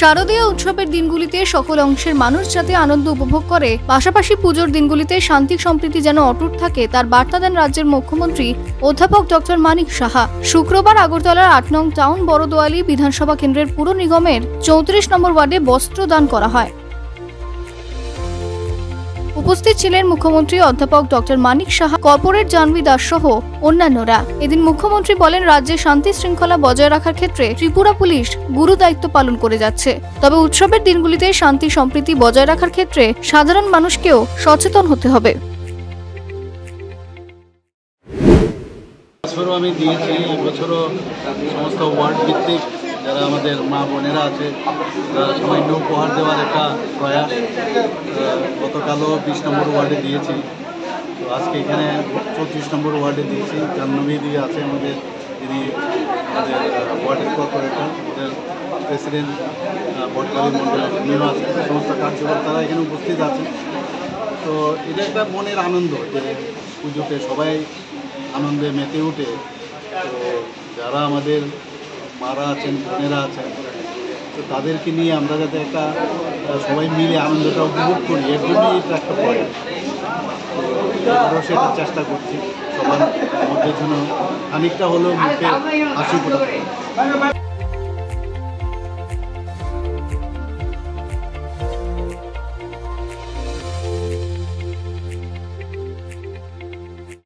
শারদীয় উৎসবের দিনগুলিতে সকল অংশের মানুষ যাতে আনন্দ উপভোগ করে, পাশাপাশি পুজোর দিনগুলিতে শান্তি সম্প্রীতি যেন অটুট থাকে, তার বার্তা দেন রাজ্যের মুখ্যমন্ত্রী অধ্যাপক ডক্টর মানিক সাহা। শুক্রবার আগরতলার ৮ নং টাউন বড়দোয়ালি বিধানসভা কেন্দ্রের পুর নিগমের ৩৪ নম্বর ওয়ার্ডে বস্ত্র দান করা হয়। উপস্থিত ছিলেন মুখ্যমন্ত্রী অধ্যাপক ডক্টর মানিক সাহা, কর্পোরেট জাহ্নভি দাস সহ অন্যান্যরা। এদিন মুখ্যমন্ত্রী বলেন, রাজ্যে শান্তি শৃঙ্খলা বজায় রাখার ক্ষেত্রে ত্রিপুরা পুলিশ গুরু দায়িত্ব পালন করে যাচ্ছে। তবে উৎসবের দিনগুলিতে শান্তি সম্প্রীতি বজায় রাখার ক্ষেত্রে সাধারণ মানুষকেও সচেতন হতে হবে। আমি দিয়েছি এবছরও সমস্ত ওয়ার্ড ভিত্তিক যারা আমাদের মা বোনেরা আছে তারা সবাই উপহার দেওয়ার একটা প্রয়াস। গতকালও ২০ নম্বর ওয়ার্ডে দিয়েছি, তো আজকে এখানে ২৪ নম্বর ওয়ার্ডে দিয়েছি। জাহ্নভি দিয়ে আছে আমাদের, যিনি আমাদের ওয়ার্ডের কর্পোরেটর, আমাদের প্রেসিডেন্ট বড়দোয়ালি মন্ডলের উনিও আছেন, সমস্ত কার্যকর্তারা এখানে উপস্থিত আছেন। তো এটা একটা মনের আনন্দ যে পুজোতে সবাই আনন্দে মেতে উঠে। তো যারা আমাদের মারা আছেন, বোনেরা আছেন, তো তাদেরকে নিয়ে আমরা যাতে একটা সবাই মিলে আনন্দটা উপভোগ করি, এর জন্যই এটা একটা পয়েন্ট। তো সেটার চেষ্টা করছি সবার মধ্যে, জন্য খানিকটা হলেও মুখে হাসি ফোটাতে।